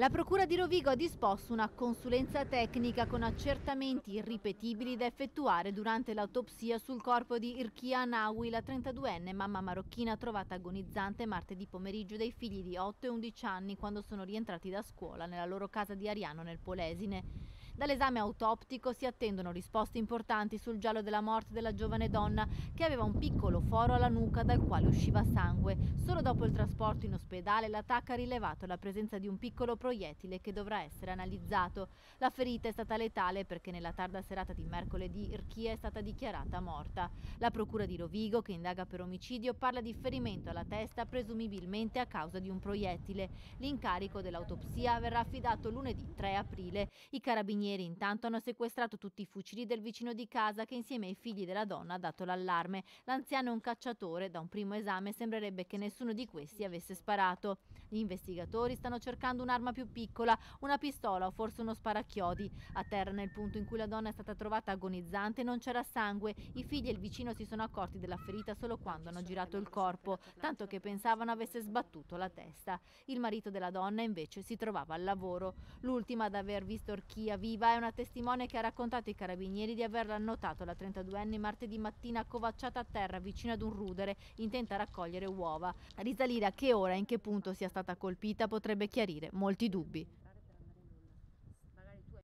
La Procura di Rovigo ha disposto una consulenza tecnica con accertamenti irripetibili da effettuare durante l'autopsia sul corpo di Rkia Hannaoui, la 32enne mamma marocchina trovata agonizzante martedì pomeriggio dai figli di 8 e 11 anni quando sono rientrati da scuola nella loro casa di Ariano nel Polesine. Dall'esame autoptico si attendono risposte importanti sul giallo della morte della giovane donna che aveva un piccolo foro alla nuca dal quale usciva sangue. Solo dopo il trasporto in ospedale la TAC ha rilevato la presenza di un piccolo proiettile che dovrà essere analizzato. La ferita è stata letale perché nella tarda serata di mercoledì Rkia è stata dichiarata morta. La Procura di Rovigo, che indaga per omicidio, parla di ferimento alla testa presumibilmente a causa di un proiettile. L'incarico dell'autopsia verrà affidato lunedì 3 aprile. I carabinieri intanto hanno sequestrato tutti i fucili del vicino di casa che insieme ai figli della donna ha dato l'allarme. L'anziano è un cacciatore, da un primo esame sembrerebbe che nessuno di questi avesse sparato. Gli investigatori stanno cercando un'arma più piccola, una pistola o forse uno sparachiodi. A terra, nel punto in cui la donna è stata trovata agonizzante, non c'era sangue. I figli e il vicino si sono accorti della ferita solo quando hanno girato il corpo, tanto che pensavano avesse sbattuto la testa. Il marito della donna invece si trovava al lavoro. L'ultima ad aver visto Rkia viva è una testimone che ha raccontato ai carabinieri di averla annotato la 32enne martedì mattina accovacciata a terra vicino ad un rudere, intenta a raccogliere uova. Risalire a che ora e in che punto sia stata colpita potrebbe chiarire molti dubbi.